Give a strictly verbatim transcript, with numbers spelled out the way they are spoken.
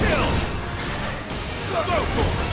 Kill! Go for it!